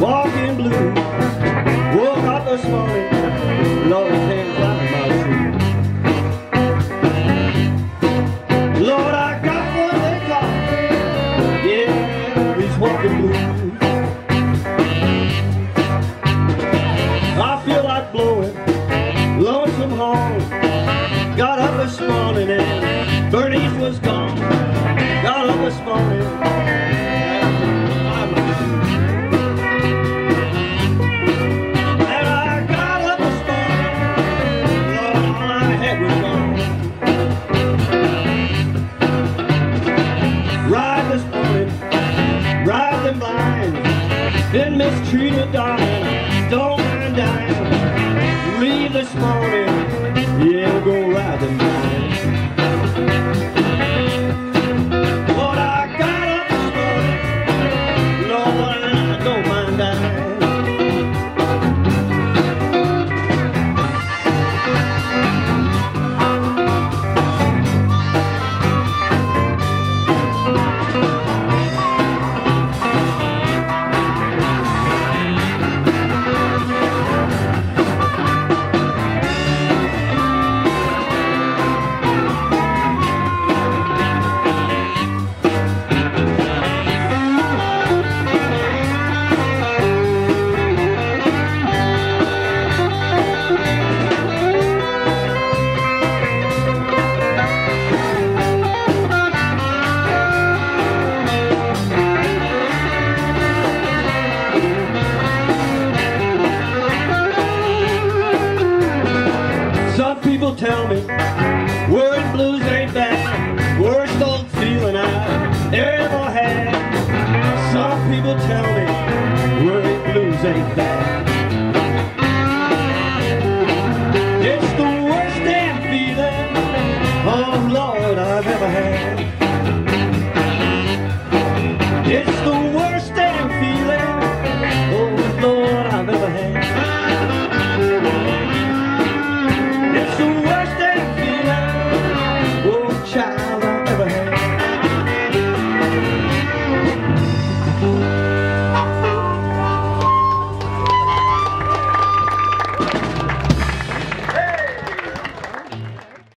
Walking blues. Woke up this morning, Lord, hands out of my shoes. Lord, I got what they call, yeah, these walking blues. I feel like blowing lonesome home. Got up this morning and Bernice was gone. Got up this morning. Been mistreated, darling, don't mind dying. Leave this morning, yeah, we'll go ride the mine. Lord, I got up this morning, Lord, I don't mind dying. People tell me word blues ain't bad, worst old feeling I ever had. Some people tell me